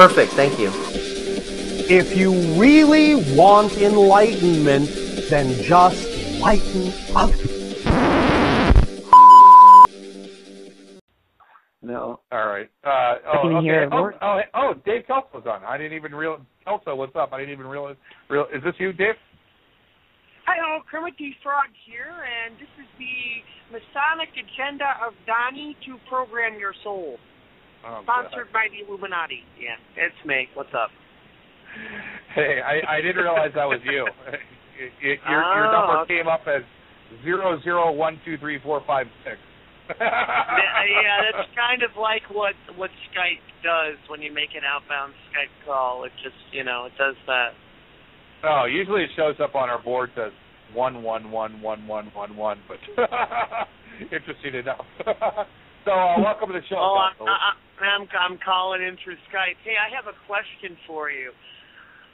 Perfect, thank you. If you really want enlightenment, then just lighten up. No. All right. Dave Kelso's on. I didn't even realize. Kelso, what's up? I didn't even realize. Is this you, Dave? Hi, all. Kermit D Frog here, and this is the Masonic Agenda of Donnie to Program Your Soul. Oh, sponsored by the Illuminati. Yeah, it's me. What's up? Hey, I didn't realize that was you. Your number came up as 0012345 6. Yeah, that's kind of like what Skype does when you make an outbound Skype call. It just, it does that. Oh, usually it shows up on our board as 1111111, but interesting enough. So welcome to the show. Oh, I'm calling in through Skype. Hey, I have a question for you.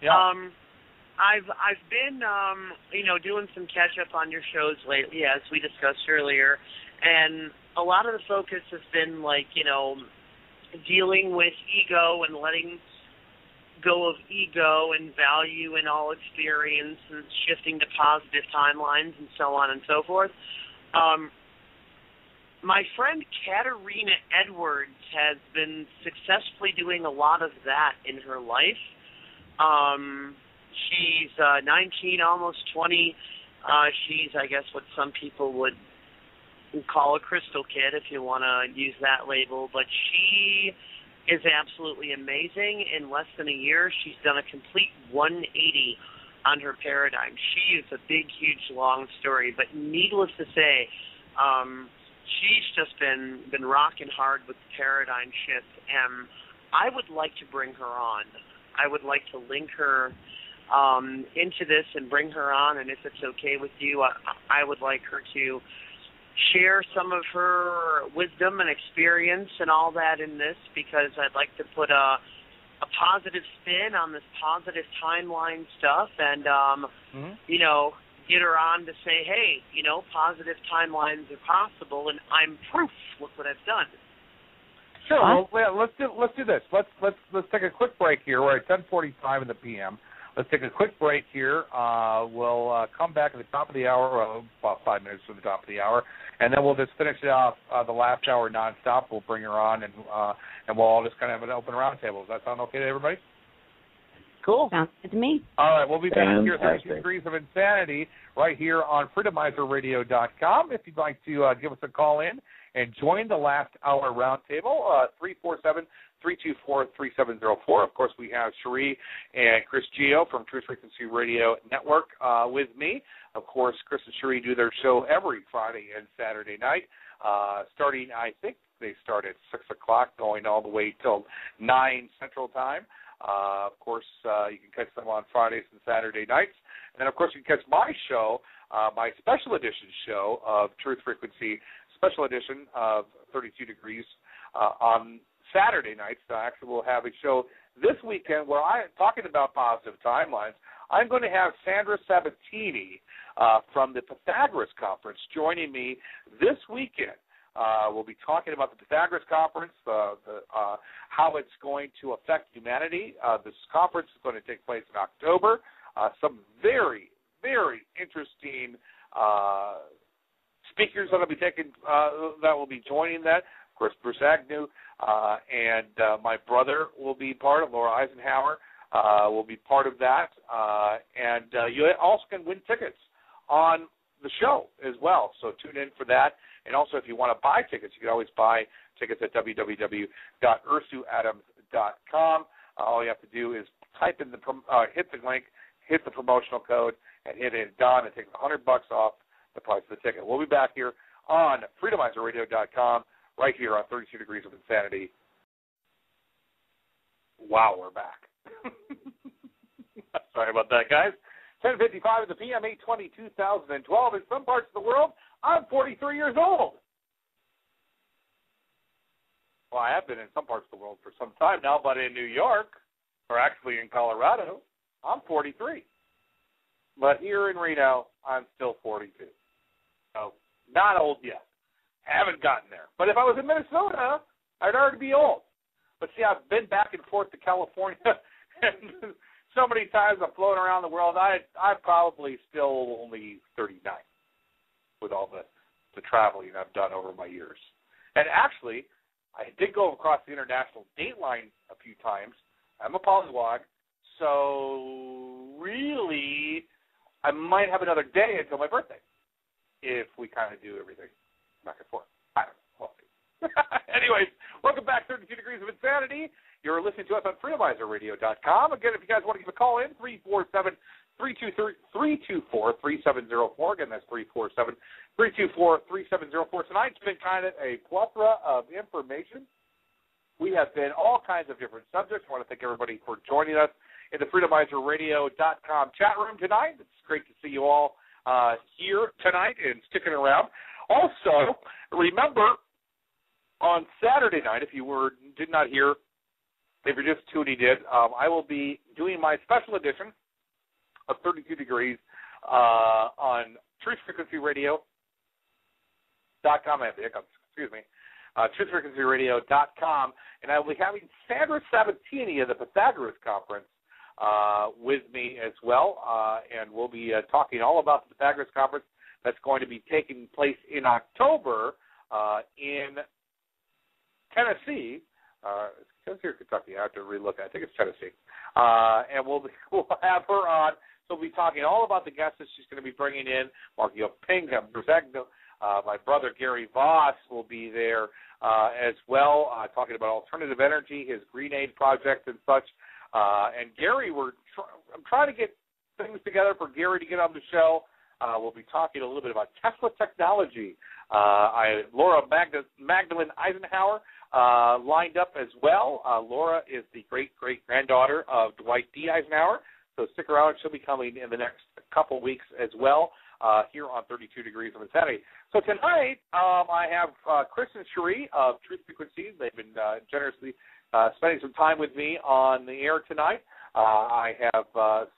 Yeah. I've been doing some catch up on your shows lately, as we discussed earlier, and a lot of the focus has been like dealing with ego and letting go of ego and value in all experience and shifting to positive timelines and so on and so forth. My friend Katerina Edwards has been successfully doing a lot of that in her life. She's 19, almost 20. She's, I guess, what some people would call a crystal kid, if you want to use that label. But she is absolutely amazing. In less than a year, she's done a complete 180 on her paradigm. She is a big, huge, long story. But needless to say, she's just been rocking hard with the paradigm shift, and I would like to bring her on. I would like to link her into this and bring her on, and if it's okay with you, I would like her to share some of her wisdom and experience and all that in this, because I'd like to put a positive spin on this positive timeline stuff and, get her on to say, hey, positive timelines are possible, and I'm proof. Look what I've done. Sure. Well, let's do this. Let's take a quick break here. We're at 10:45 in the p.m. Let's take a quick break here. We'll come back at the top of the hour, about 5 minutes from the top of the hour, and then we'll just finish it off the last hour nonstop. We'll bring her on, and we'll all just kind of have an open roundtable. Does that sound okay to everybody? Cool. Sounds good to me. All right, we'll be back here at 32 Degrees of Insanity right here on FreedomizerRadio.com. If you'd like to give us a call in and join the last hour roundtable, 347-324-3704. Of course, we have Cherie and Chris Geo from Truth Frequency Radio Network with me. Of course, Chris and Cherie do their show every Friday and Saturday night, starting, I think, they start at 6 o'clock, going all the way till 9 Central Time. Of course, you can catch them on Fridays and Saturday nights. And then, of course, you can catch my show, my special edition show of Truth Frequency, special edition of 32 Degrees on Saturday nights. I actually will have a show this weekend where I am talking about positive timelines. I'm going to have Sandra Sabatini from the Pythagoras Conference joining me this weekend. We'll be talking about the Pythagoras Conference, how it's going to affect humanity. This conference is going to take place in October. Some very, very interesting speakers that will be joining that. Of course, Bruce Agnew and my brother will be part of Laura Eisenhower will be part of that, and you also can win tickets on the show as well. So tune in for that. And also, if you want to buy tickets, you can always buy tickets at www.ursuadams.com. All you have to do is type in the hit the link, hit the promotional code, and hit it done and take $100 off the price of the ticket. We'll be back here on FreedomizerRadio.com, right here on 32 Degrees of Insanity. Wow, we're back. Sorry about that, guys. 10:55 in the p.m., 8/20/2012. In some parts of the world, I'm 43 years old. Well, I have been in some parts of the world for some time now, but in New York, or actually in Colorado, I'm 43. But here in Reno, I'm still 42. So not old yet. Haven't gotten there. But if I was in Minnesota, I'd already be old. But see, I've been back and forth to California and so many times I've flown around the world. I'm probably still only 39 with all the traveling I've done over my years. And actually, I did go across the international date line a few times. I'm a polywog, so really I might have another day until my birthday if we kind of do everything back and forth. I don't know. We'll see. Anyways, welcome back, 32 Degrees of Insanity. You're listening to us on FreedomizerRadio.com. Again, if you guys want to give a call in, 347-324-3704. Again, that's 347-324-3704. Tonight's been kind of a plethora of information. We have been all kinds of different subjects. I want to thank everybody for joining us in the FreedomizerRadio.com chat room tonight. It's great to see you all here tonight and sticking around. Also, remember, on Saturday night, if you did not hear, if you're just tuning in, I will be doing my special edition of 32 Degrees on Truth Frequency Radio.com. Truth Frequency Radio.com. And I will be having Sandra Sabatini of the Pythagoras Conference with me as well. And we'll be talking all about the Pythagoras Conference that's going to be taking place in October in Tennessee. Tennessee or Kentucky? I have to relook. I think it's Tennessee. And we'll have her on. So we'll be talking all about the guests that she's going to be bringing in. Mark Yopingham, my brother Gary Voss will be there as well, talking about alternative energy, his GreenAid project and such. And Gary, I'm trying to get things together for Gary to get on the show. We'll be talking a little bit about Tesla technology. Laura Magdalene Eisenhower lined up as well. Laura is the great-great-granddaughter of Dwight D. Eisenhower, so stick around. She'll be coming in the next couple weeks as well here on 32 Degrees of Insanity. So tonight I have Chris and Cherie of Truth Frequency. They've been generously spending some time with me on the air tonight. I have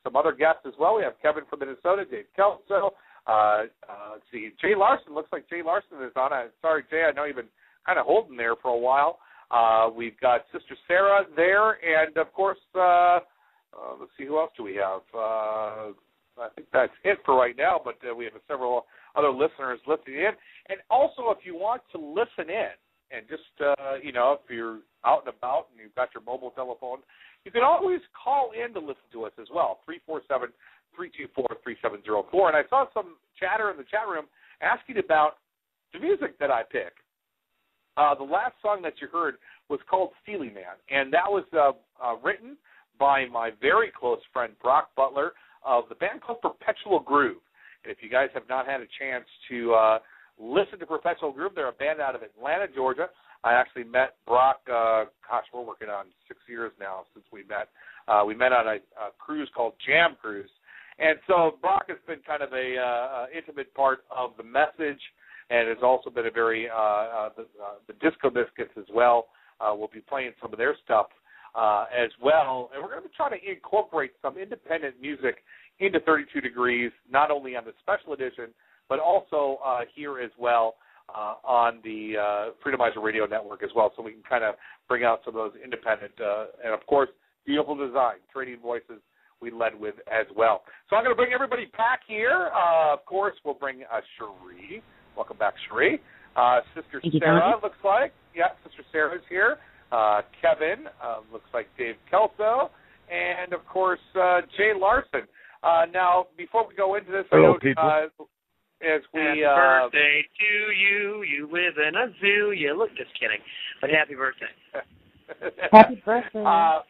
some other guests as well. We have Kevin from Minnesota, Dave Kelso. Let's see, Jay Larson. Looks like Jay Larson is on. Sorry, Jay, I know you've been kind of holding there for a while. We've got Sister Sarah there, and, of course, let's see, who else do we have? I think that's it for right now, but we have several other listeners listening in. And also, if you want to listen in, and just, if you're out and about and you've got your mobile telephone, you can always call in to listen to us as well, 347-324-3704. And I saw some chatter in the chat room asking about the music that I pick. The last song that you heard was called Steely Man, and that was written by my very close friend Brock Butler of the band called Perpetual Groove. And if you guys have not had a chance to listen to Perpetual Groove, they're a band out of Atlanta, Georgia. I actually met Brock, we're working on 6 years now since we met. We met on a cruise called Jam Cruise. And so Brock has been kind of an intimate part of the message, and has also been a very the Disco Biscuits as well. We'll be playing some of their stuff as well. And we're going to be trying to incorporate some independent music into 32 Degrees, not only on the special edition, but also here as well on the Freedomizer Radio Network as well, so we can kind of bring out some of those independent, and, of course, beautiful design, trading voices we led with as well. So I'm going to bring everybody back here. Of course, we'll bring Cherie. Welcome back, Cherie. Sister Sarah, looks like. Yeah, Sister Sarah's here. Kevin, looks like Dave Kelso. And, of course, Jay Larson. Now, before we go into this, hello, I know, as we happy birthday to you. You live in a zoo. You look, just kidding, but happy birthday. Happy birthday.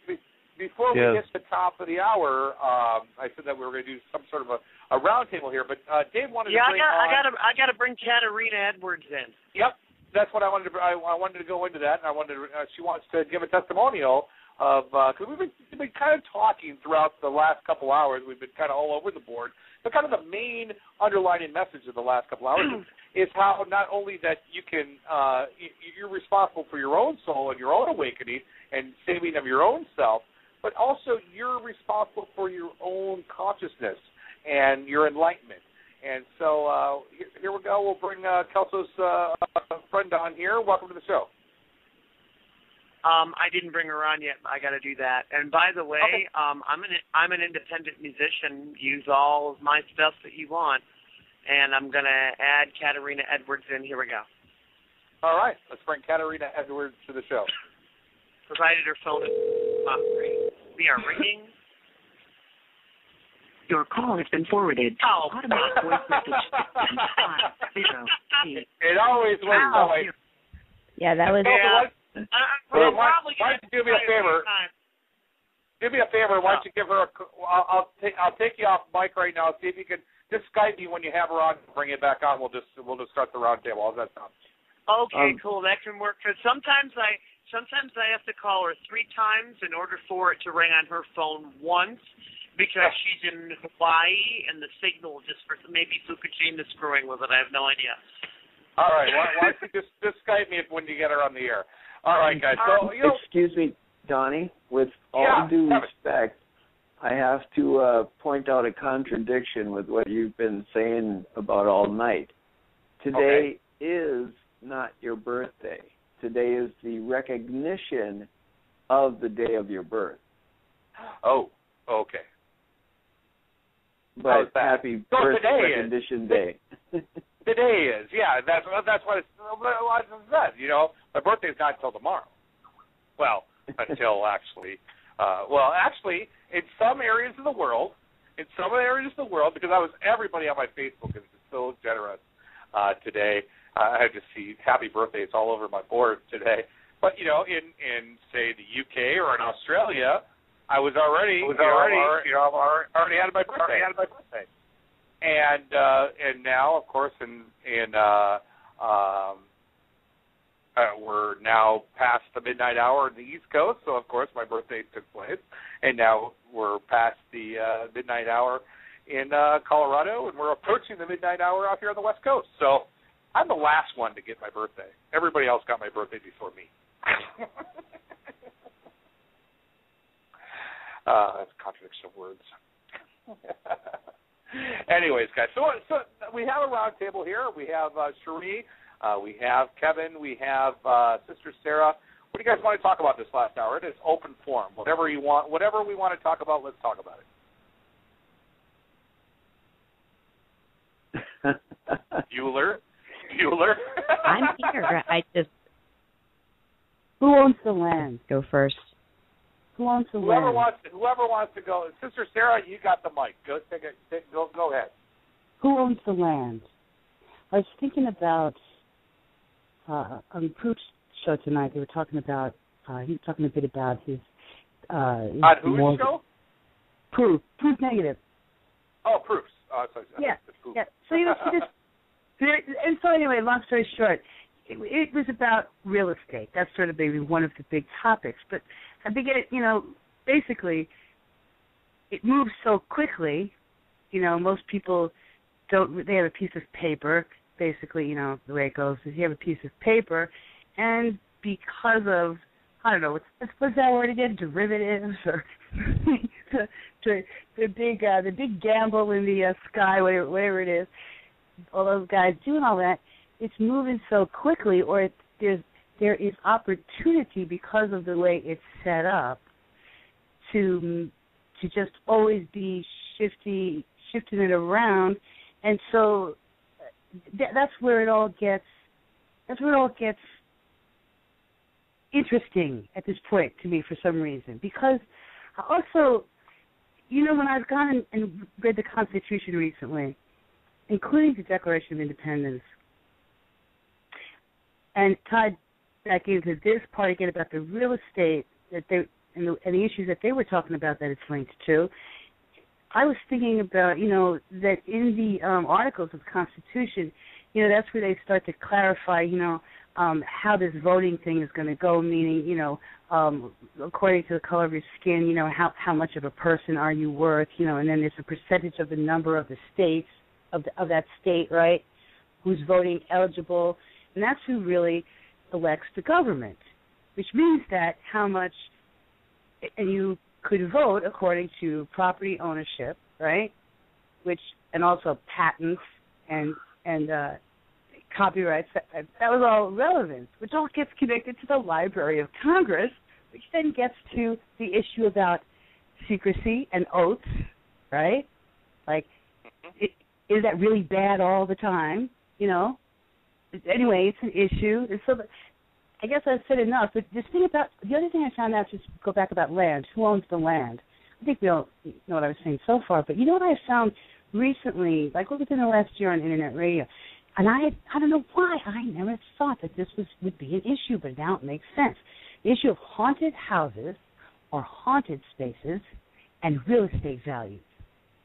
Before we get to the top of the hour, I said that we were going to do some sort of a roundtable here, but Dave wanted to bring I got to bring Katerina Edwards in. Yep, that's what I wanted to. I wanted to go into that, and I wanted to, she wants to give a testimonial of because we've been kind of talking throughout the last couple hours. We've been kind of all over the board, but kind of the main underlying message of the last couple hours is how not only that you can you're responsible for your own soul and your own awakening and saving of your own self, but also you're responsible for your own consciousness and your enlightenment. And so here we go. We'll bring Kelso's friend on here. Welcome to the show. I didn't bring her on yet. I got to do that. And by the way, okay. I'm an independent musician. Use all of my stuff that you want. And I'm going to add Katerina Edwards in. Here we go. All right. Let's bring Katerina Edwards to the show. Provided her phone is not free. We are ringing. Your call has been forwarded. Oh. Automatic voice message. 508. It always was voice. Yeah, that was. Yeah. Do me a favor. Why don't you give her a? I'll take you off mic right now. See if you can just Skype me when you have her on. Bring it back on. We'll just start the roundtable. How's that sound? Okay, cool. That can work. Because sometimes I have to call her three times in order for it to ring on her phone once. Because she's in Hawaii, and the signal just for maybe Fukushima screwing with it. I have no idea. All right. Why don't you just Skype me when you get her on the air? All right, guys. So, excuse me, Donnie. With all due respect, I have to point out a contradiction with what you've been saying about all night. Today is not your birthday. Today is the recognition of the day of your birth. Oh, okay. But happy birthday, recognition day. Today is, that's what it's said, you know. My birthday's not until tomorrow. Well, actually, in some areas of the world, because everybody on my Facebook is so generous today. I have to see happy birthdays all over my board today. But, you know, in say, the UK or in Australia, I already had my birthday, and now of course we're now past the midnight hour on the East Coast, so of course my birthday took place, and now we're past the midnight hour in Colorado, and we're approaching the midnight hour out here on the West Coast. So I'm the last one to get my birthday. Everybody else got my birthday before me. That's a contradiction of words. Anyways, guys, so we have a roundtable here. We have Cherie, we have Kevin, we have Sister Sarah. What do you guys want to talk about this last hour? It is open forum. Whatever you want, whatever we want to talk about, let's talk about it. Bueller. I'm here. Who owns the land? Go first. Whoever wants to go. Sister Sarah, you got the mic. Go take it. Go ahead. Who owns the land? I was thinking about on the Pooch show tonight. They were talking about he was talking a bit about his. On whose show? Proof negative. Oh, proofs. Yeah. So he was just. And so anyway, long story short, it was about real estate. That's sort of maybe one of the big topics, but. I think it, you know, basically, it moves so quickly. You know, most people don't. They have a piece of paper. Basically, you know, the way it goes is you have a piece of paper, and because of what's that word again? Derivatives or the big gamble in the sky, whatever it is. All those guys doing all that. It's moving so quickly, or there is opportunity because of the way it's set up to just always be shifting it around, and so that's where it all gets interesting at this point to me for some reason, because also, you know, when I've gone and read the Constitution recently, including the Declaration of Independence, and tied back into this part again about the real estate that they and the issues that they were talking about that it's linked to. I was thinking about, you know, that in the Articles of the Constitution, you know, that's where they start to clarify, you know, how this voting thing is going to go, meaning, you know, according to the color of your skin, you know, how much of a person are you worth, you know, and then there's a percentage of the number of the states, of that state, right, who's voting eligible, and that's who really elects the government, which means that how much, and you could vote according to property ownership, right, which, and also patents and copyrights, that was all relevant, which all gets connected to the Library of Congress, which then gets to the issue about secrecy and oaths, right, like, is that really bad all the time? You know. Anyway, it's an issue. And so, I guess I've said enough. But this thing about the other thing I found out, just go back about land. Who owns the land? I think we all know what I was saying so far. But you know what I found recently, like within the last year on internet radio, and I don't know why I never thought that this would be an issue, but now it makes sense. The issue of haunted houses or haunted spaces and real estate values.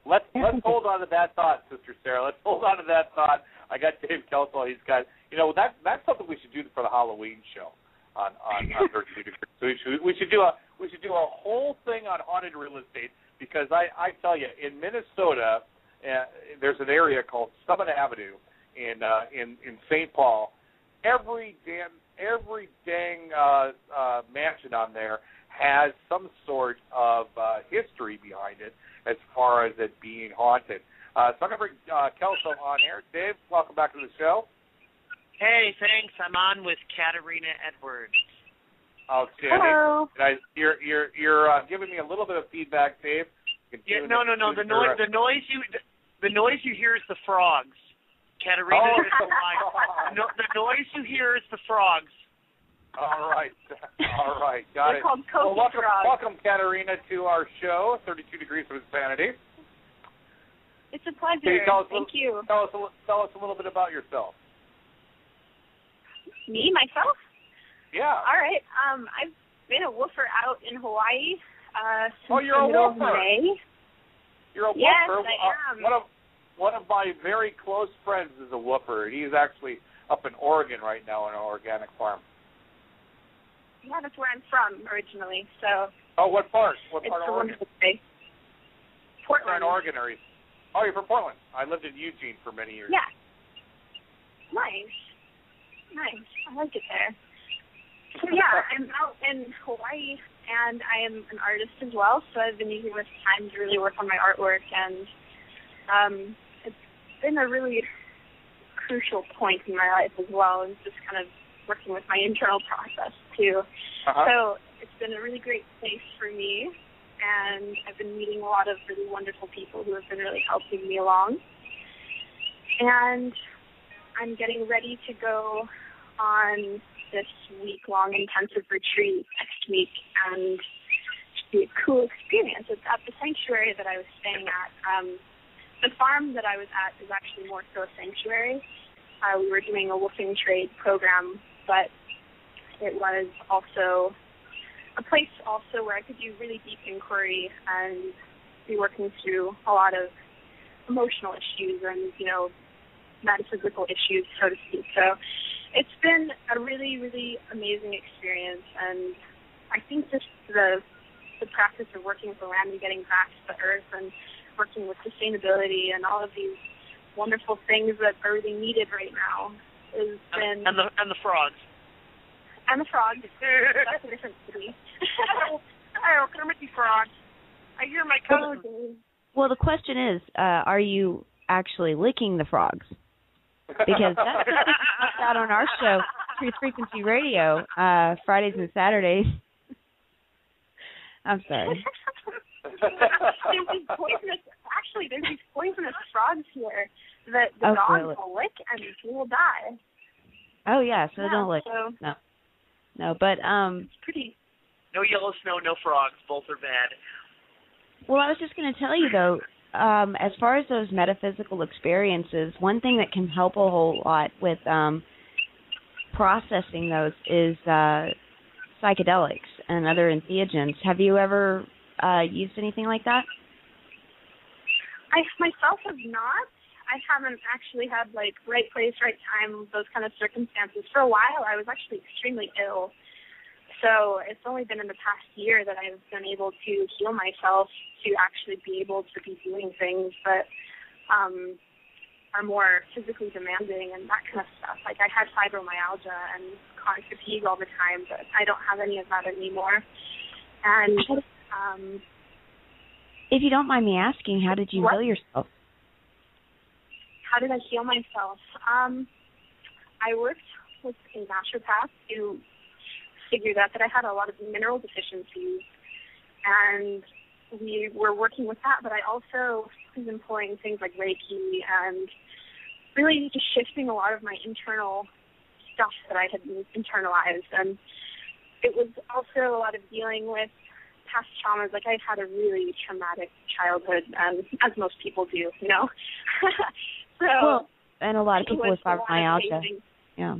Let's hold on to that thought, Sister Sarah. Let's hold on to that thought. I got Dave Kelso. He's got, you know, that's something we should do for the Halloween show on 32 Degrees. So we should do a whole thing on haunted real estate, because I tell you, in Minnesota, there's an area called Summit Avenue in St. Paul. Every dang mansion on there has some sort of history behind it, as far as it being haunted. So I'm going to bring Kelso on air. Dave, welcome back to the show. Hey, thanks. I'm on with Katerina Edwards. Outstanding. Hello. You're giving me a little bit of feedback, Dave. Yeah, no. The noise you hear is the frogs. Katerina is the line. No, the noise you hear is the frogs. All right. Got it. Well, welcome, Katerina, to our show, 32 Degrees of Insanity. It's a pleasure. Thank you. Tell us a little bit about yourself. Me, myself? Yeah. All right. I've been a woofer out in Hawaii since the middle of May. You're a woofer? Yes, I am. One of my very close friends is a woofer. He's actually up in Oregon right now on an organic farm. Yeah, that's where I'm from originally. So. Oh, what part? What part of Oregon? Portland. Oregon, are you? Oh, you're from Portland. I lived in Eugene for many years. Yeah. Nice. I like it there. So yeah, I'm out in Hawaii, and I am an artist as well. So I've been using this time to really work on my artwork, and it's been a really crucial point in my life as well. It's just kind of working with my internal process, too. Uh-huh. So it's been a really great place for me, and I've been meeting a lot of really wonderful people who have been really helping me along. And I'm getting ready to go on this week-long intensive retreat next week, and it should be a cool experience. It's at the sanctuary that I was staying at. The farm that I was at is actually more so a sanctuary. We were doing a woofing trade program, but it was also a place also where I could do really deep inquiry and be working through a lot of emotional issues and, you know, metaphysical issues, so to speak. So it's been a really, really amazing experience, and I think just the practice of working with the land and getting back to the earth and working with sustainability and all of these wonderful things that are really needed right now has been... And the frogs. And the frogs. That's a different city. Oh, Kermit D Frog. I hear my cousin. Oh, well, the question is, are you actually licking the frogs? Because that's out on our show, Truth Frequency Radio, Fridays and Saturdays. I'm sorry. There's these poisonous frogs here that the dogs will lick and they will die. Oh, yeah, so don't lick. So no, but... it's pretty... No yellow snow, no frogs. Both are bad. Well, I was just going to tell you, though, as far as those metaphysical experiences, one thing that can help a whole lot with processing those is psychedelics and other entheogens. Have you ever used anything like that? I myself have not. I haven't actually had, like, right place, right time, those kind of circumstances. For a while, I was actually extremely ill. So it's only been in the past year that I've been able to heal myself to actually be able to be doing things that are more physically demanding and that kind of stuff. Like, I had fibromyalgia and chronic fatigue all the time, but I don't have any of that anymore. And if you don't mind me asking, how did you heal yourself? How did I heal myself? I worked with a naturopath who figured out that I had a lot of mineral deficiencies, and we were working with that, but I also was employing things like Reiki and really just shifting a lot of my internal stuff that I had internalized. And it was also a lot of dealing with past traumas. Like, I've had a really traumatic childhood, as most people do, you know. So, well, and a lot of people with fibromyalgia. Yeah.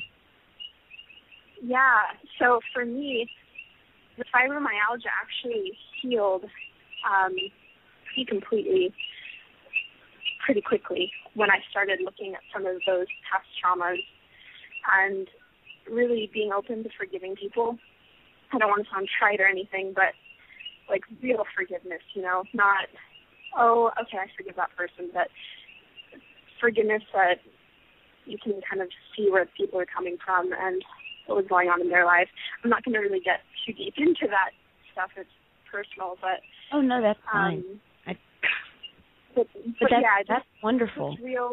Yeah. So for me, the fibromyalgia actually healed pretty completely, pretty quickly when I started looking at some of those past traumas and really being open to forgiving people. I don't want to sound trite or anything, but like real forgiveness, you know, not, oh, okay, I forgive that person, but forgiveness that you can kind of see where people are coming from and what was going on in their life. I'm not going to really get too deep into that stuff. It's personal, but... Oh, no, that's fine. But that's, yeah, that's wonderful. It's real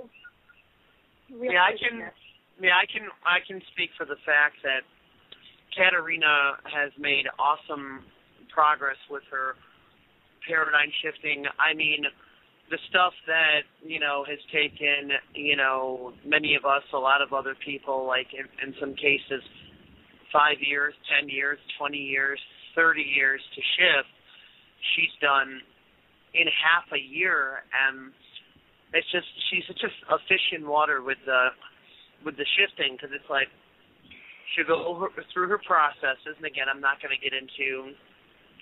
I can speak for the fact that Katerina has made awesome progress with her paradigm shifting. I mean, the stuff that, you know, has taken, you know, many of us, a lot of other people, like in some cases, 5 years, 10 years, 20 years, 30 years to shift, she's done in half a year. And it's just, she's just a fish in water with the shifting, because it's like she'll go through her processes. And again, I'm not going to get into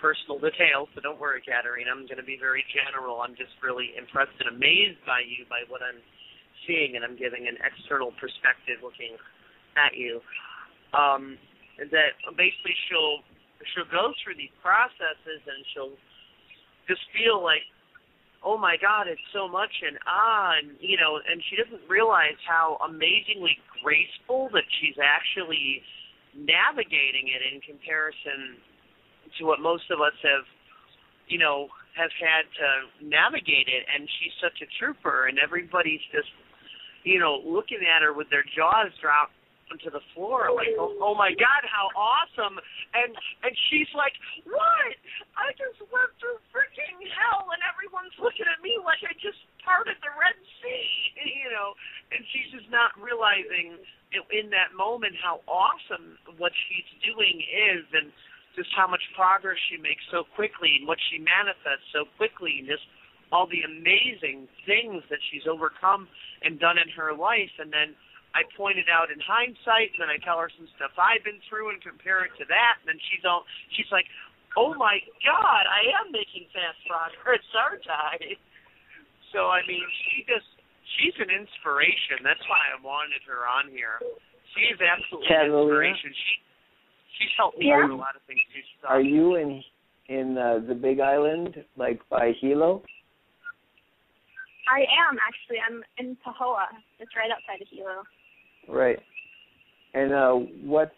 personal details, so don't worry, Katerina. I'm going to be very general. I'm just really impressed and amazed by you, by what I'm seeing, and I'm giving an external perspective looking at you. That basically she'll go through these processes and she'll just feel like, oh my God, it's so much, and you know, and she doesn't realize how amazingly graceful that she's actually navigating it in comparison to what most of us have, you know, have had to navigate it. And she's such a trooper, and everybody's just, you know, looking at her with their jaws dropped onto the floor, like, oh my God, how awesome. And she's like, what? I just went through freaking hell, and everyone's looking at me like I just parted the Red Sea, you know. And she's just not realizing in that moment how awesome what she's doing is, and just how much progress she makes so quickly, and what she manifests so quickly, and just all the amazing things that she's overcome and done in her life. And then I point it out in hindsight, and then I tell her some stuff I've been through and compare it to that, and then she's like, oh my God, I am making fast progress, aren't I? So, I mean, she's an inspiration. That's why I wanted her on here. She's absolutely an inspiration. She's helped me with a lot of things. Are you in the Big Island, like by Hilo? I am, actually. I'm in Pahoa. It's right outside of Hilo. Right. And what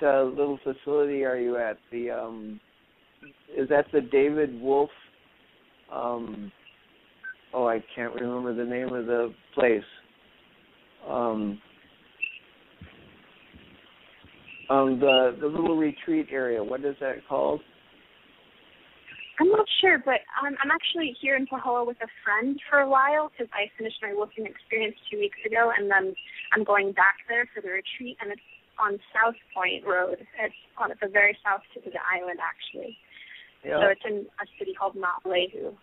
little facility are you at? The is that the David Wolfe? I can't remember the name of the place. The little retreat area, what is that called? I'm not sure, but I'm actually here in Pahoa with a friend for a while, because I finished my working experience 2 weeks ago, and then I'm going back there for the retreat, and it's on South Point Road. It's on at the very south tip of the island, actually. Yeah. So it's in a city called Ma'olehu.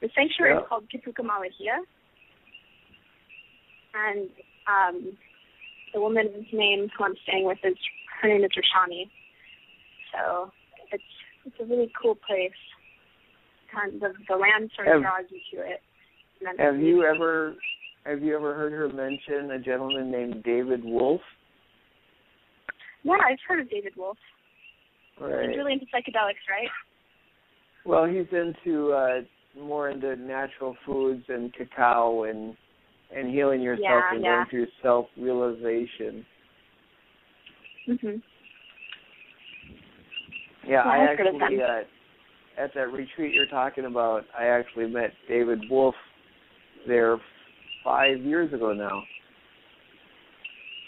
The sanctuary is called Kipuka Malahia. And the woman's name who I'm staying with, is her name is Roshani. So it's a really cool place. And the land sort of draws you to it. And have you ever heard her mention a gentleman named David Wolfe? Yeah, I've heard of David Wolfe. Right. He's really into psychedelics, right? Well, he's into more into natural foods and cacao and healing yourself going through self-realization. Mhm. Yeah, I actually at that retreat you're talking about, I actually met David Wolfe there 5 years ago now.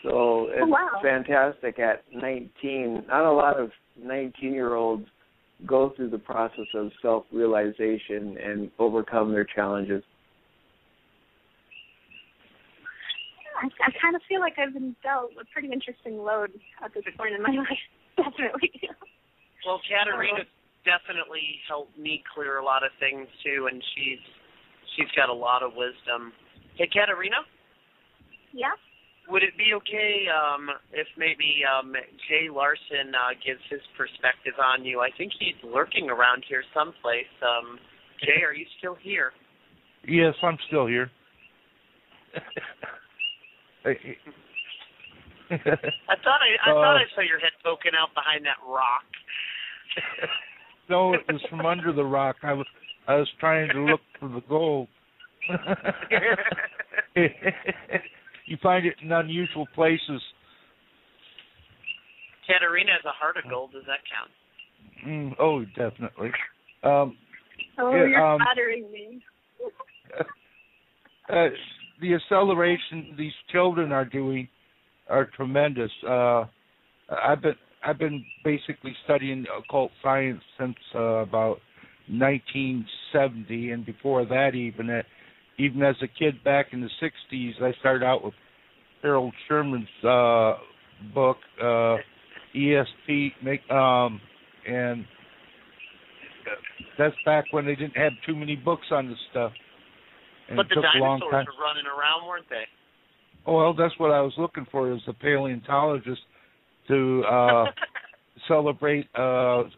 So it's fantastic at 19. Not a lot of 19-year-olds go through the process of self-realization and overcome their challenges. I kind of feel like I've been dealt a pretty interesting load at this point in my life, definitely. Well, Katerina definitely helped me clear a lot of things, too, and she's got a lot of wisdom. Hey, Katerina? Yeah? Would it be okay if maybe Jay Larson gives his perspective on you? I think he's lurking around here someplace. Jay, are you still here? Yes, I'm still here. I thought I saw your head poking out behind that rock. No, it was from under the rock. I was trying to look for the gold. You find it in unusual places. Katerina has a heart of gold. Does that count? Oh, definitely. You're flattering me. The acceleration these children are doing are tremendous. I've been basically studying occult science since about 1970, and before that even as a kid back in the 60s, I started out with Harold Sherman's book, ESP, and that's back when they didn't have too many books on this stuff. And but the dinosaurs were running around, weren't they? Oh, well, that's what I was looking for, as a paleontologist to celebrate our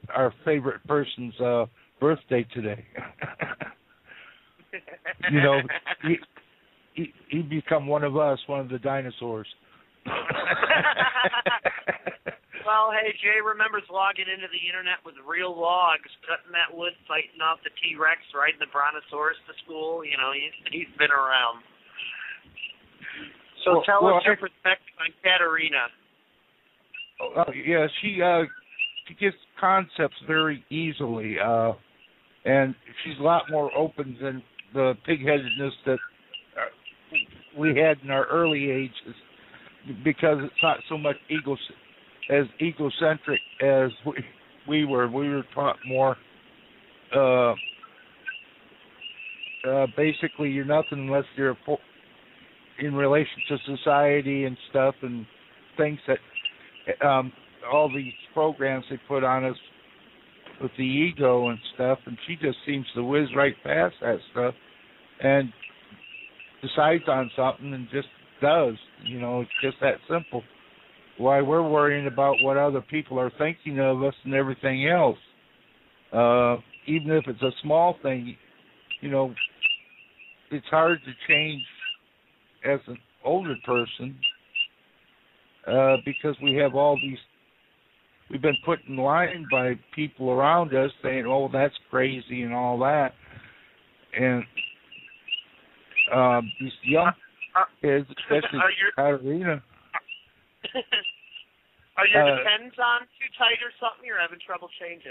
favorite person's birthday today. You know, he'd become one of us, one of the dinosaurs. Well, hey, Jay remembers logging into the internet with real logs, cutting that wood, fighting off the T-Rex, riding the brontosaurus to school. You know, he's been around. So tell us your perspective on Katerina. Yeah, she gets concepts very easily, and she's a lot more open than the pig-headedness that we had in our early ages, because it's not so much egocentric as we were. We were taught more basically you're nothing unless you're in relation to society and stuff and things that all these programs they put on us with the ego and stuff, and she just seems to whiz right past that stuff and decides on something and just does. You know, it's just that simple. Why we're worrying about what other people are thinking of us and everything else. Even if it's a small thing, you know, it's hard to change as an older person because we have all these, we've been put in line by people around us saying, oh, that's crazy and all that. And these young kids, especially Katerina, are your depends on too tight or something? You're having trouble changing.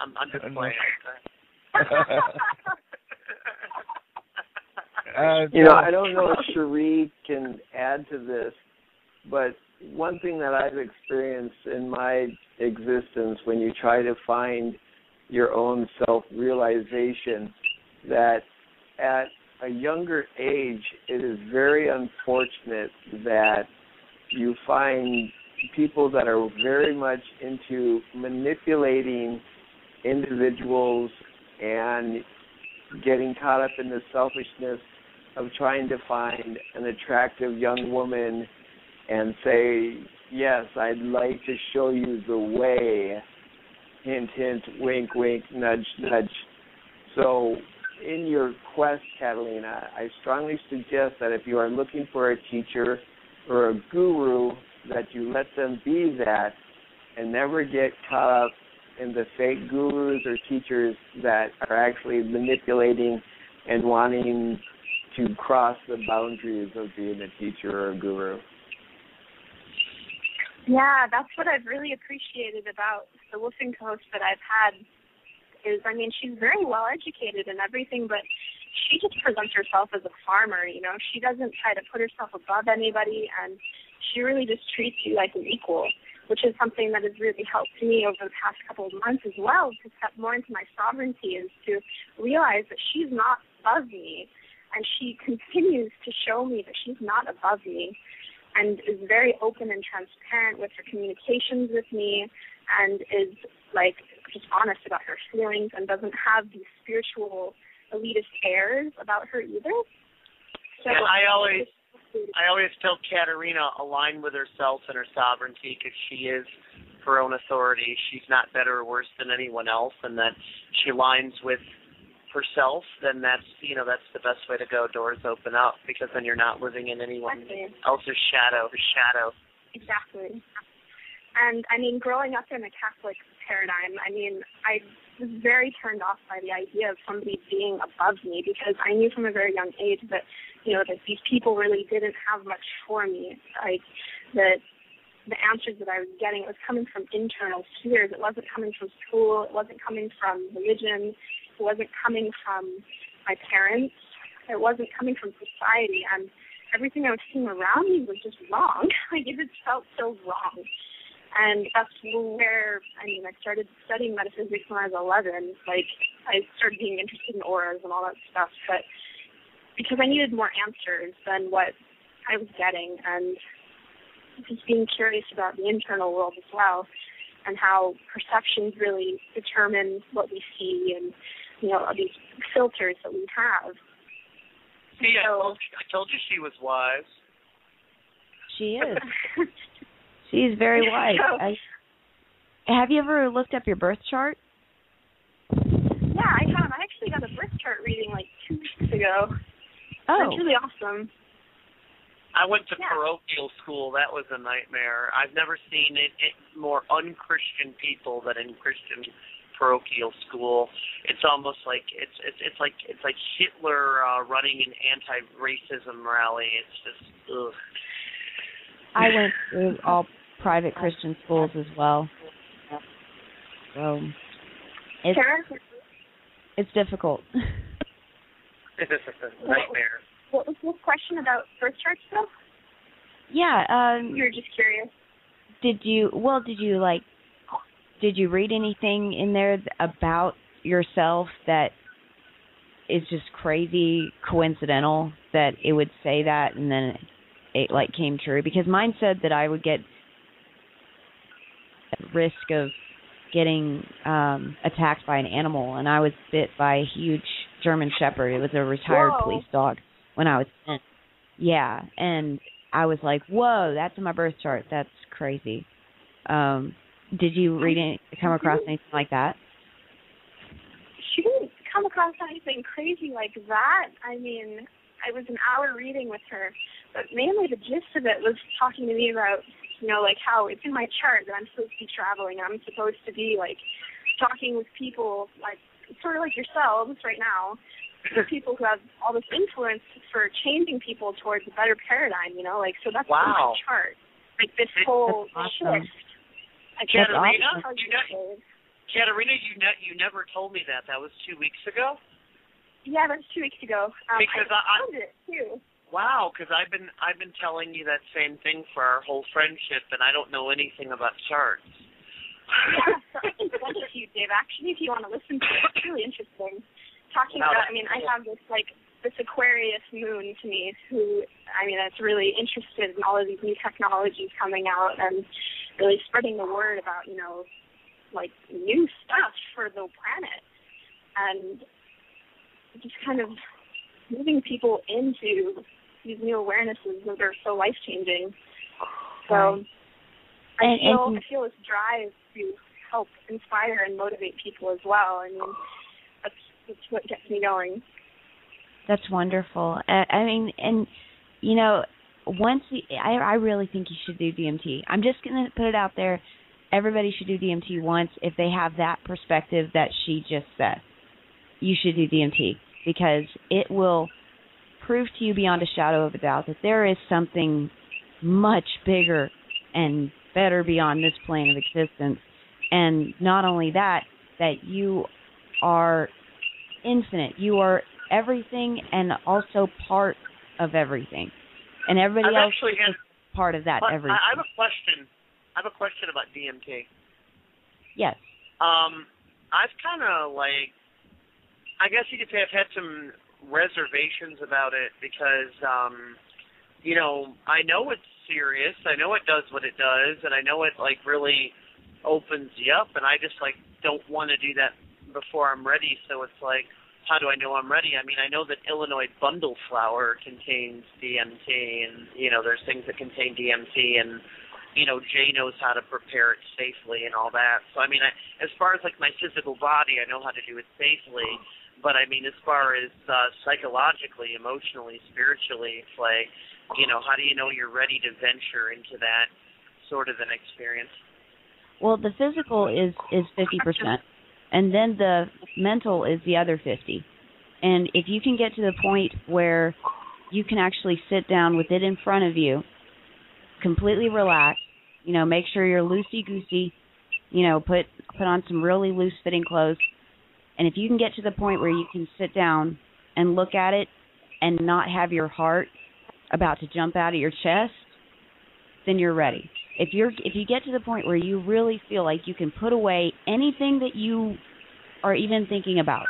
I'm just playing. I don't know if Cherie can add to this, but one thing that I've experienced in my existence, when you try to find your own self-realization, that at a younger age, it is very unfortunate that you find people that are very much into manipulating individuals and getting caught up in the selfishness of trying to find an attractive young woman and say, yes, I'd like to show you the way, hint, hint, wink, wink, nudge, nudge. So in your quest, Katerina, I strongly suggest that if you are looking for a teacher or a guru, that you let them be that and never get caught up in the fake gurus or teachers that are actually manipulating and wanting to cross the boundaries of being a teacher or a guru. Yeah, that's what I've really appreciated about the Wolfing coach that I've had is, I mean, she's very well educated and everything, but she just presents herself as a farmer, you know. She doesn't try to put herself above anybody, and she really just treats you like an equal, which is something that has really helped me over the past couple of months as well to step more into my sovereignty, is to realize that she's not above me, and she continues to show me that she's not above me, and is very open and transparent with her communications with me, and is, like, just honest about her feelings and doesn't have these spiritual elitist airs about her either. So and I always tell Katerina, align with herself and her sovereignty, because she is her own authority. She's not better or worse than anyone else, and that she aligns with herself, then that's, you know, that's the best way to go. Doors open up, because then you're not living in anyone else's shadow. Exactly. And, I mean, growing up in a Catholic paradigm, I mean, I was very turned off by the idea of somebody being above me, because I knew from a very young age that, you know, that these people really didn't have much for me. Like, that the answers that I was getting, it was coming from internal spheres. It wasn't coming from school. It wasn't coming from religion. It wasn't coming from my parents. It wasn't coming from society. And everything I was seeing around me was just wrong. Like, it just felt so wrong. And that's where, I mean, I started studying metaphysics when I was 11. Like, I started being interested in auras and all that stuff. But because I needed more answers than what I was getting, and just being curious about the internal world as well, and how perceptions really determine what we see, and, you know, these filters that we have. See, so, I told you she was wise. She is. She's very wise. Have you ever looked up your birth chart? Yeah, I have. I actually got a birth chart reading like 2 weeks ago. Oh. That's really awesome. I went to parochial school. That was a nightmare. I've never seen it more un-Christian people than in Christian parochial school. It's almost like it's like Hitler running an anti-racism rally. It's just ugh. I went to all private Christian schools as well. So it's difficult. Nightmare. What was the question about birth chart stuff? Yeah. You were just curious. Did you read anything in there about yourself that is just crazy coincidental that it would say that and then it like came true? Because mine said that I would get at risk of getting attacked by an animal, and I was bit by a huge German Shepherd. It was a retired police dog. When I was 10. Yeah. And I was like, whoa, that's in my birth chart. That's crazy. Did you come across anything like that? She didn't come across anything crazy like that. I mean, I was an hour reading with her, but mainly the gist of it was talking to me about, you know, like how it's in my chart that I'm supposed to be traveling. I'm supposed to be, like, talking with people, like, sort of like yourselves right now, people who have all this influence for changing people towards a better paradigm, you know, like, so that's in my chart. Like, this whole shift. Katerina, you never told me that. That was 2 weeks ago? Yeah, that was 2 weeks ago. Because I found it, too. Wow, because I've been telling you that same thing for our whole friendship, and I don't know anything about charts. Yeah, so I can send it to you, Dave, actually, if you want to listen to it. It's really interesting. Talking about, I mean, I have this, like, this Aquarius moon to me who, I mean, that's really interested in all of these new technologies coming out and really spreading the word about, you know, like new stuff for the planet, and just kind of moving people into these new awarenesses that are so life changing. So I feel this drive to help inspire and motivate people as well. I mean, that's what gets me going. That's wonderful. I mean, and you know, I really think you should do DMT. I'm just going to put it out there. Everybody should do DMT once if they have that perspective that she just said. You should do DMT because it will prove to you beyond a shadow of a doubt that there is something much bigger and better beyond this plane of existence. And not only that, that you are infinite. You are everything and also part of everything. And everybody else is part of that everything. I have a question. I have a question about DMT. Yes. I've kind of I guess you could say I've had some reservations about it because, I know it's serious. I know it does what it does, and I know it really opens you up. And I just don't want to do that before I'm ready. So it's how do I know I'm ready? I mean, I know that Illinois bundle flower contains DMT, and, there's things that contain DMT, and, Jay knows how to prepare it safely and all that. So, I mean, as far as, my physical body, I know how to do it safely. But, I mean, as far as psychologically, emotionally, spiritually, it's how do you know you're ready to venture into that sort of an experience? Well, the physical is 50%. And then the mental is the other 50%. And if you can get to the point where you can actually sit down with it in front of you, completely relaxed, make sure you're loosey-goosey, put on some really loose-fitting clothes. And if you can get to the point where you can sit down and look at it and not have your heart about to jump out of your chest, then you're ready. If you get to the point where you really feel like you can put away anything that you are even thinking about,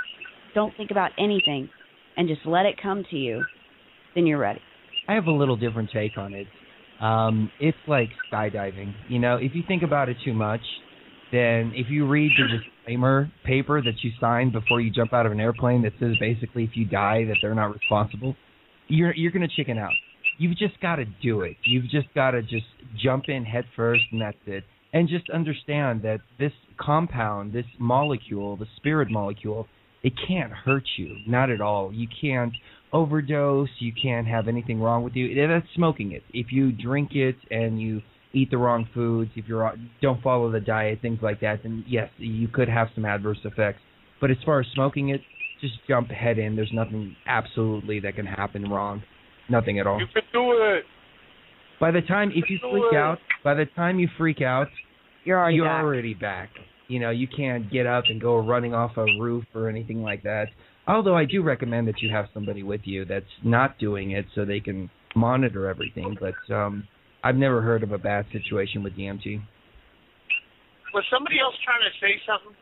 don't think about anything, and just let it come to you, then you're ready. I have a little different take on it. It's like skydiving. If you think about it too much, then if you read the disclaimer paper that you sign before you jump out of an airplane that says basically if you die that they're not responsible, you're going to chicken out. You've just got to do it. You've just got to just jump in head first, and that's it. And just understand that this compound, this molecule, the spirit molecule, it can't hurt you, not at all. You can't overdose. You can't have anything wrong with you. That's smoking it. If you drink it and you eat the wrong foods, if you don't follow the diet, things like that, then yes, you could have some adverse effects. But as far as smoking it, just jump head in. There's nothing absolutely that can happen wrong. Nothing at all. You can do it. By the time you freak out, you're already back. You can't get up and go running off a roof or anything like that. Although I do recommend that you have somebody with you that's not doing it so they can monitor everything. But I've never heard of a bad situation with DMT. Was somebody else trying to say something?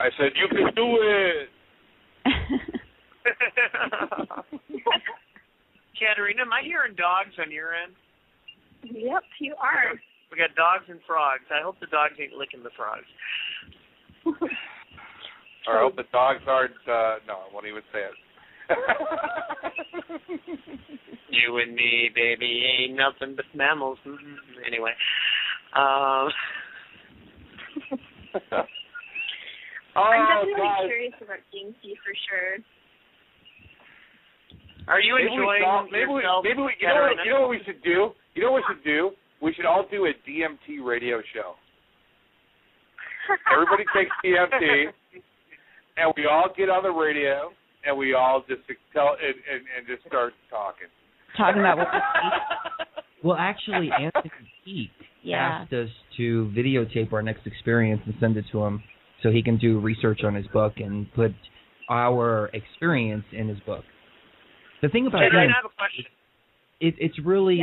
I said, you can do it. Katerina, am I hearing dogs on your end? Yep, you are. We got dogs and frogs. I hope the dogs ain't licking the frogs. Or I hope the dogs aren't, no, I won't even say it. You and me, baby, ain't nothing but mammals. Anyway. I'm definitely curious about DMT for sure. Are you enjoying yourself? You know what we should do? You know what we should do? We should all do a DMT radio show. Everybody takes DMT, and we all get on the radio, and we all just tell and just start talking. Talking about what? Well, actually, Anthony Peake asked us to videotape our next experience and send it to him so he can do research on his book and put our experience in his book. The thing about it, I have a question. It's really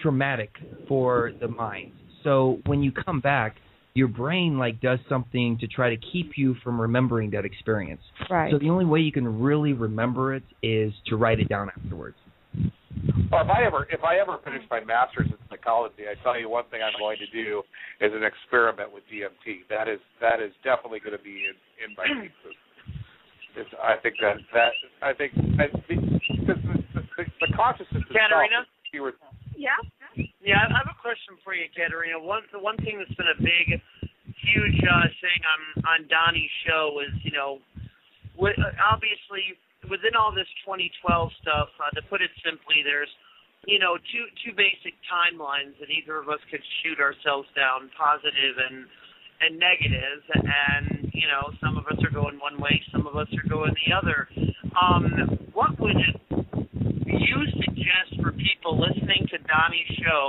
traumatic for the mind. So when you come back, your brain does something to try to keep you from remembering that experience. Right. So the only way you can really remember it is to write it down afterwards. Well, if I ever finish my master's in psychology, I tell you one thing I'm going to do is an experiment with DMT. That is definitely going to be in my thesis. I think the consciousness is Katerina? Yeah, I have a question for you, Katerina. The one thing that's been a big, huge thing on Donnie's show is, you know, obviously within all this 2012 stuff, to put it simply, there's, you know, two basic timelines that either of us could shoot ourselves down, positive and negative, and, you know, some of us are going one way, some of us are going the other. What would you suggest for people listening to Donnie's show?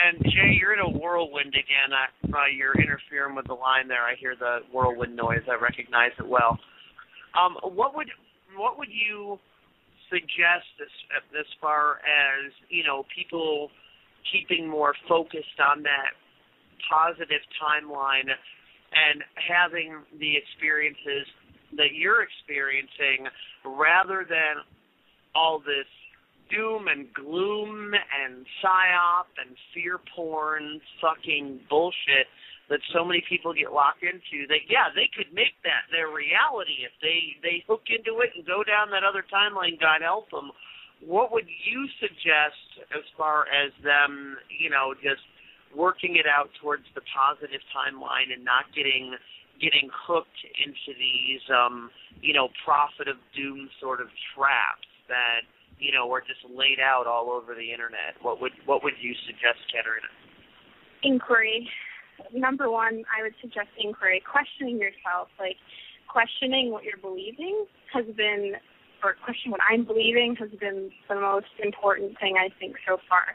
And, Jay, you're in a whirlwind again. You're interfering with the line there. I hear the whirlwind noise. I recognize it well. What would you suggest as far as, you know, people keeping more focused on that positive timeline and having the experiences that you're experiencing rather than all this doom and gloom and psyop and fear porn fucking bullshit that so many people get locked into, that, yeah, they could make that their reality if they hook into it and go down that other timeline, God help them. What would you suggest as far as them, you know, just working it out towards the positive timeline and not getting hooked into these, you know, prophet of doom sort of traps that, you know, were just laid out all over the internet? What would you suggest, Katerina? Inquiry. Number one, I would suggest inquiry. Questioning yourself, like questioning what you're believing has been, or question what I'm believing has been the most important thing I think so far.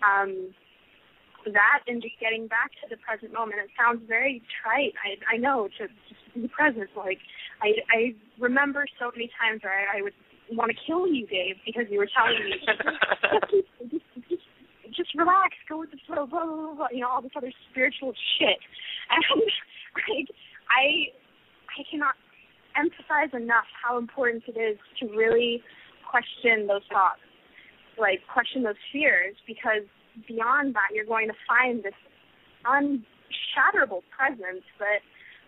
That and just getting back to the present moment. It sounds very trite, I know, to just be present. Like, I remember so many times where I would want to kill you, Dave, because you were telling me, just relax, go with the flow, blah, blah, blah, blah, you know, all this other spiritual shit. And I cannot emphasize enough how important it is to really question those thoughts, like question those fears, because beyond that, you're going to find this unshatterable presence that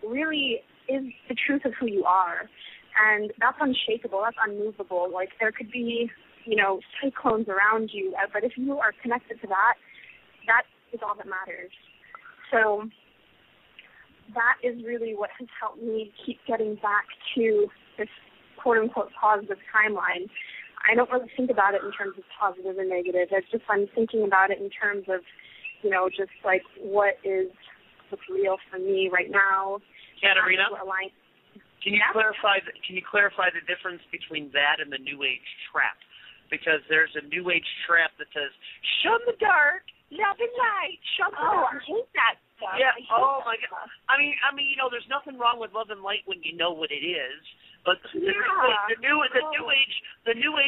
really is the truth of who you are. And that's unshakable, that's unmovable. Like, there could be, you know, cyclones around you, but if you are connected to that, that is all that matters. So that is really what has helped me keep getting back to this quote-unquote positive timeline. I don't really think about it in terms of positive and negative. It's just I'm thinking about it in terms of, you know, just like what's real for me right now. Katerina? Can you clarify the difference between that and the New Age trap? Because there's a New Age trap that says, shun the dark, love and light. Shun the dark. I hate that stuff. Yeah. Oh my God. I mean, you know, there's nothing wrong with love and light when you know what it is. But the New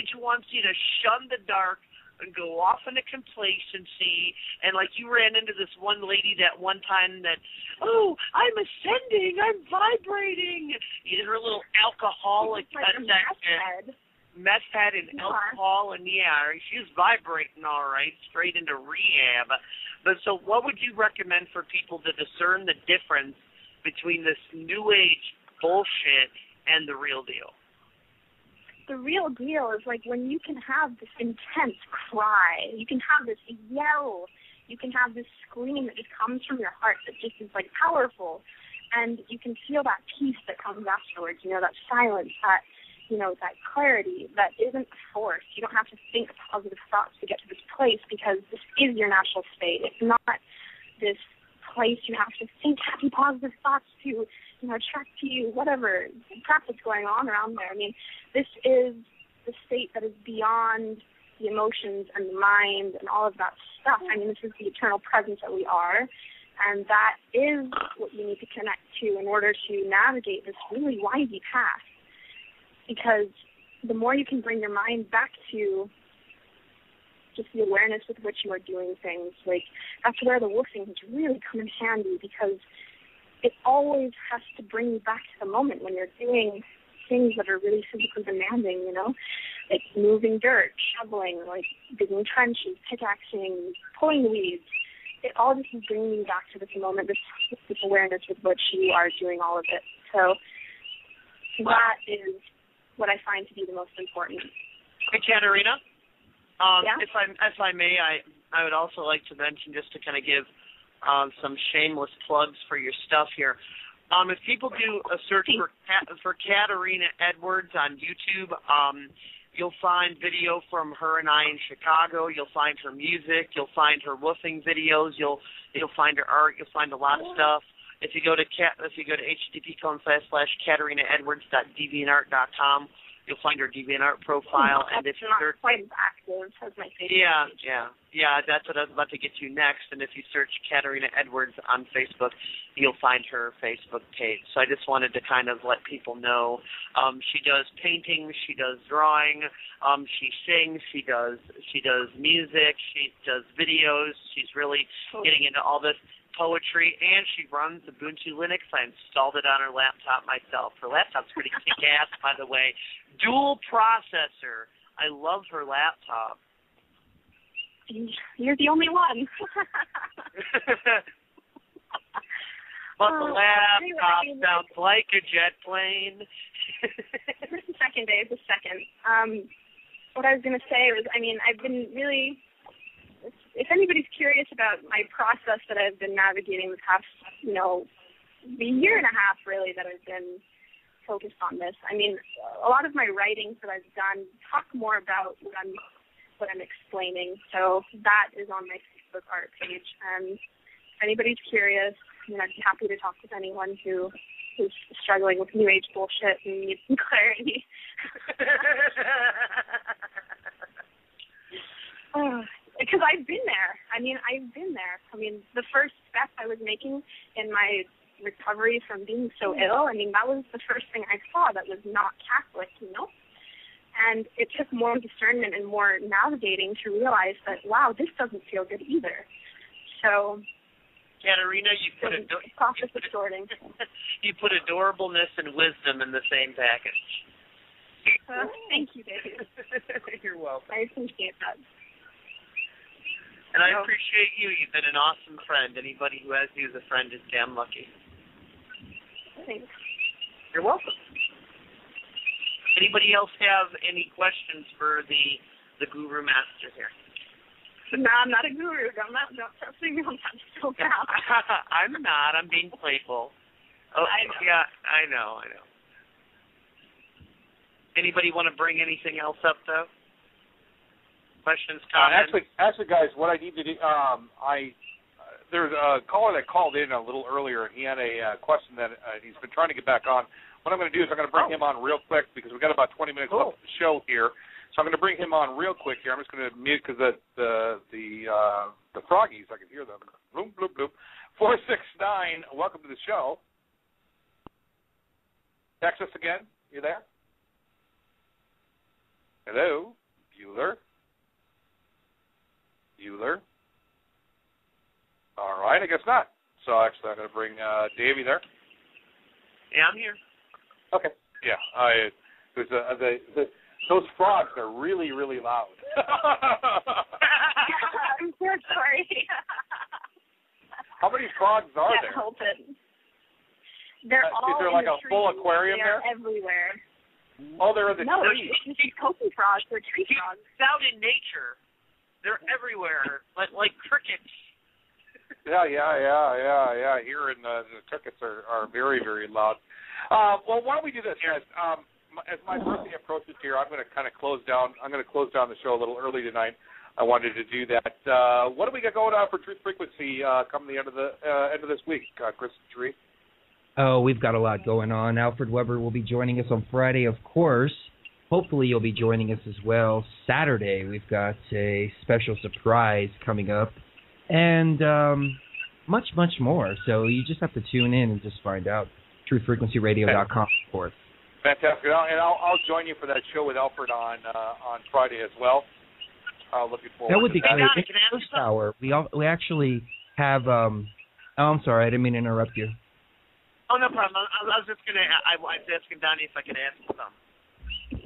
Age wants you to shun the dark and go off into complacency, and like you ran into this one lady that one time that, oh, I'm ascending, I'm vibrating. You did her little alcoholic meth head and alcohol, and yeah, she's vibrating all right, straight into rehab. But so what would you recommend for people to discern the difference between this New Age bullshit and the real deal? The real deal is like when you can have this intense cry, you can have this yell, you can have this scream that just comes from your heart that just is like powerful, and you can feel that peace that comes afterwards, you know, that silence, that, you know, that clarity that isn't forced. You don't have to think positive thoughts to get to this place because this is your natural state. It's not this place you have to think happy positive thoughts to, you know, attract to you, whatever crap that's going on around there. I mean, this is the state that is beyond the emotions and the mind and all of that stuff. I mean, this is the eternal presence that we are, and that is what you need to connect to in order to navigate this really windy path, because the more you can bring your mind back to just the awareness with which you are doing things, like, that's where the wolfing has really come in handy, because it always has to bring you back to the moment when you're doing things that are really physically demanding, you know. It's moving dirt, shoveling, like digging trenches, pickaxing, pulling weeds. It all just is bringing you back to this moment, this awareness with which you are doing all of it. So that is what I find to be the most important. Hey, Katerina, if I may, I would also like to mention, just to kind of give some shameless plugs for your stuff here. If people do a search for Katerina Edwards on YouTube, you'll find video from her and I in Chicago. You'll find her music. You'll find her woofing videos. You'll find her art. You'll find a lot of stuff. If you go to http://katerinaedwards.deviantart.com, you'll find her DeviantArt profile. And if you're not quite as active as my Facebook. Yeah. That's what I was about to get to next. And if you search Katerina Edwards on Facebook, you'll find her Facebook page. So I just wanted to kind of let people know she does painting, she does drawing, she sings, she does music, she does videos. She's really getting into all this poetry, and she runs Ubuntu Linux. I installed it on her laptop myself. Her laptop's pretty kick-ass, by the way. Dual processor. I love her laptop. You're the only one. But the laptop sounds like a jet plane. Just a second. What I was going to say was, I've been really... If anybody's curious about my process that I've been navigating the past, the year and a half, really, that I've been focused on this. A lot of my writings that I've done talk more about what I'm explaining. So that is on my Facebook art page. And if anybody's curious, I'd be happy to talk with anyone who's struggling with New Age bullshit and needs some clarity. Because I've been there. The first step I was making in my recovery from being so ill, that was the first thing I saw that was not Catholic, And it took more discernment and more navigating to realize that, wow, this doesn't feel good either. So... Katerina, you put adorableness and wisdom in the same package. Thank you, David. You're welcome. I appreciate that. And I appreciate you. You've been an awesome friend. Anybody who has you as a friend is damn lucky. Thanks. You're welcome. Anybody else have any questions for the Guru Master here? No, I'm not a guru. Don't stop saying I'm not so bad. I'm not. I'm being playful. Oh, yeah, I know. Anybody want to bring anything else up, though? Questions, comments? Actually, guys, what I need to do, there's a caller that called in a little earlier, and he had a question that he's been trying to get back on. What I'm going to do is I'm going to bring him on real quick because we've got about 20 minutes left of the show here. So I'm going to bring him on real quick here. I'm just going to mute because the froggies, I can hear them. Bloop, bloop, bloop. 469, welcome to the show. Text us again. You there? Hello, Bueller. All right, I guess not. So actually, I'm going to bring Davey there. Yeah, I'm here. Okay. Yeah, those frogs are really, really loud. I'm so sorry. How many frogs are there? Can't help it. They're all. Is there like a full aquarium there? Everywhere. Oh, they're in the trees. No, they're cocoa frogs. They're tree frogs. It's out in nature. They're everywhere, like crickets. Yeah. Here in the crickets are very, very loud. Well, why don't we do this, guys? As my birthday approaches here, I'm going to kind of close down. I'm going to close down the show a little early tonight. I wanted to do that. What do we got going on for Truth Frequency come the end of this week, Chris and Cherie? Oh, we've got a lot going on. Alfred Weber will be joining us on Friday, of course. Hopefully you'll be joining us as well. Saturday, we've got a special surprise coming up and much, much more. So you just have to tune in and just find out. TruthFrequencyRadio.com, of course. Fantastic. And I'll join you for that show with Alfred on Friday as well. Looking forward to that. That would be the first hour. We actually have I'm sorry. I didn't mean to interrupt you. Oh, no problem. I was just going to – I was asking Donnie if I could ask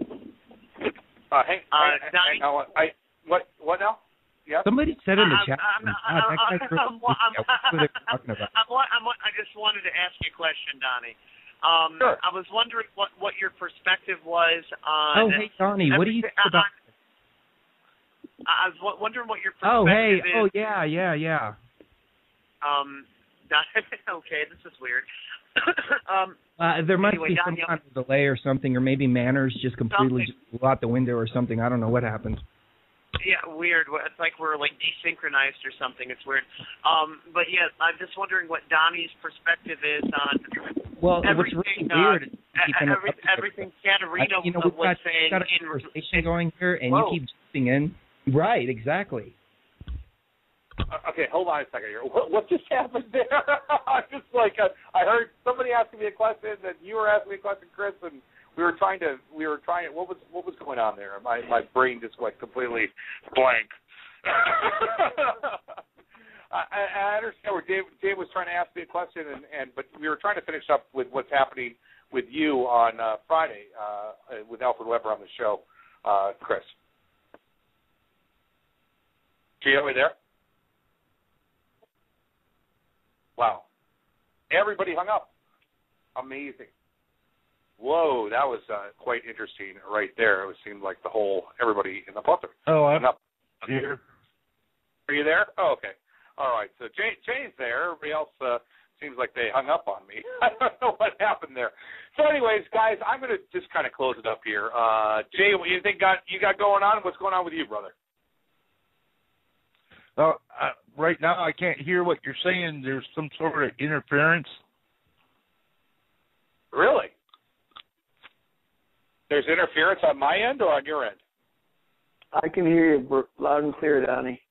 him something. What now? Yep. Somebody said in the chat. I just wanted to ask you a question, Donnie. Sure. I was wondering what your perspective was on. Oh, hey, Donnie, what do you think about? I was wondering what your perspective is. Oh, hey, yeah. Okay, this is weird. There might be some kind of delay or something, or maybe Manners just completely blew out the window or something. I don't know what happened. Yeah, weird. It's like we're like desynchronized or something. It's weird. But yeah, I'm just wondering what Donnie's perspective is on everything. Well, what's really weird. Everything Katerina was saying. Got a conversation going here, and you keep jumping in. Right, exactly. Okay, hold on a second here. What just happened there? I'm just like I heard somebody asking me a question, and you were asking me a question, Chris, and we were trying. What was going on there? My brain just went completely blank. I understand where Dave was trying to ask me a question, but we were trying to finish up with what's happening with you on Friday with Alfred Weber on the show, Chris. Geo, are you there? Wow. Everybody hung up. Amazing. Whoa, that was quite interesting right there. It seemed like the whole, everybody in the public hung up. Here. Are you there? Oh, okay. All right. So Jay's there. Everybody else seems like they hung up on me. I don't know what happened there. So anyways, guys, I'm going to just kind of close it up here. Jay, what do you think you got going on? What's going on with you, brother? Right now, I can't hear what you're saying. There's some sort of interference. Really? There's interference on my end or on your end? I can hear you loud and clear, Donnie.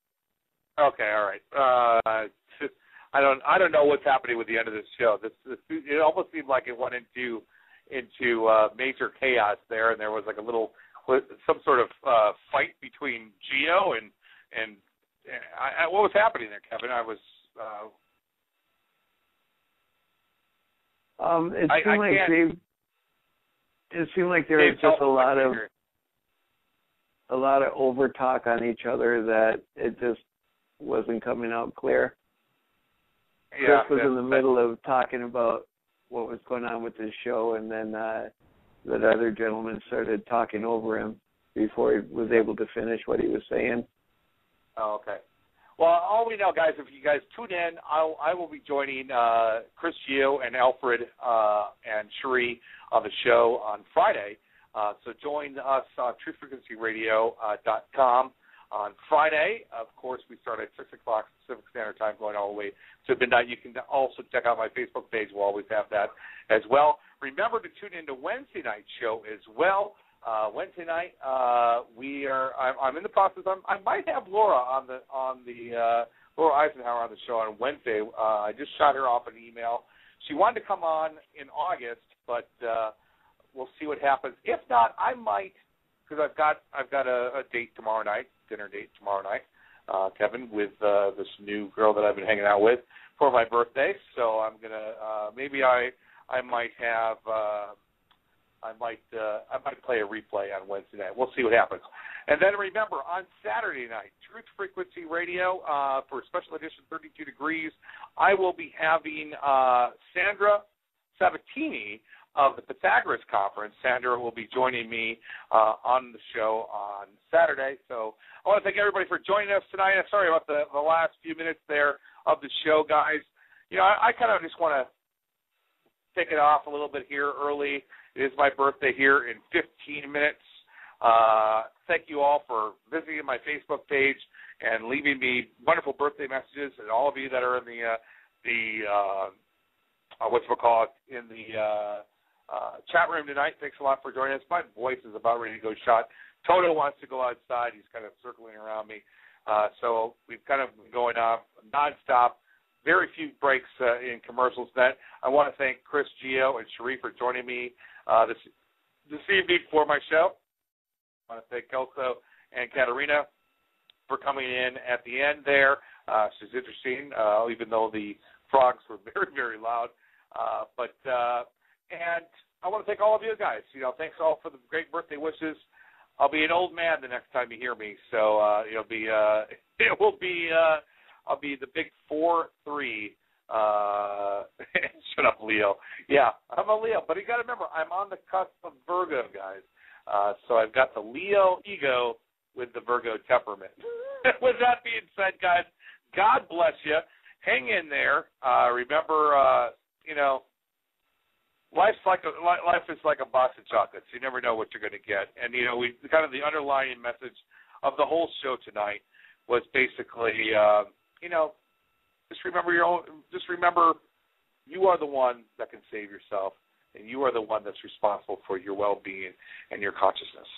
Okay, all right. I don't know what's happening with the end of this show. It almost seemed like it went into major chaos there, and there was like a little some sort of fight between Geo and. What was happening there, Kevin? It seemed like there was just a lot of overtalk on each other that it just wasn't coming out clear. Yeah, Chris was in the middle of talking about what was going on with this show, and then that other gentleman started talking over him before he was able to finish what he was saying. Oh, okay. Well, all we know, guys, if you guys tune in, I will be joining Chris Geo and Alfred and Cherie on the show on Friday. So join us on truthfrequencyradio.com on Friday. Of course, we start at 6 o'clock Pacific Standard Time going all the way to midnight. You can also check out my Facebook page. We'll always have that as well. Remember to tune in to Wednesday night's show as well. Wednesday night, I'm in the process. I might have Laura Laura Eisenhower on the show on Wednesday. I just shot her off an email. She wanted to come on in August, but we'll see what happens. If not, I might, because I've got a date tomorrow night, dinner date tomorrow night, Kevin, with this new girl that I've been hanging out with for my birthday. So I'm gonna I might play a replay on Wednesday night. We'll see what happens. And then remember, on Saturday night, Truth Frequency Radio for special edition 32 Degrees, I will be having Sandra Sabatini of the Pythagoras Conference. Sandra will be joining me on the show on Saturday. So I want to thank everybody for joining us tonight. I'm sorry about the last few minutes there of the show, guys. You know, I kind of just want to take it off a little bit here early. It is my birthday here in 15 minutes. Thank you all for visiting my Facebook page and leaving me wonderful birthday messages, and all of you that are in the chat room tonight. Thanks a lot for joining us. My voice is about ready to go shot. Toto wants to go outside. He's kind of circling around me. So we've kind of been going on nonstop. Very few breaks in commercials. That I want to thank Chris Geo and Cherie for joining me this evening for my show. I want to thank Kelso and Katerina for coming in at the end there. She's interesting, even though the frogs were very, very loud. And I want to thank all of you guys. You know, thanks all for the great birthday wishes. I'll be an old man the next time you hear me, so I'll be the big 4-3. Shut up, Leo. Yeah, I'm a Leo, but you got to remember, I'm on the cusp of Virgo, guys. So I've got the Leo ego with the Virgo temperament. With that being said, guys, God bless you. Hang in there. Remember, life is like a box of chocolates. You never know what you're going to get. And, the underlying message of the whole show tonight was basically, just remember you are the one that can save yourself, and you are the one that's responsible for your well-being and your consciousness.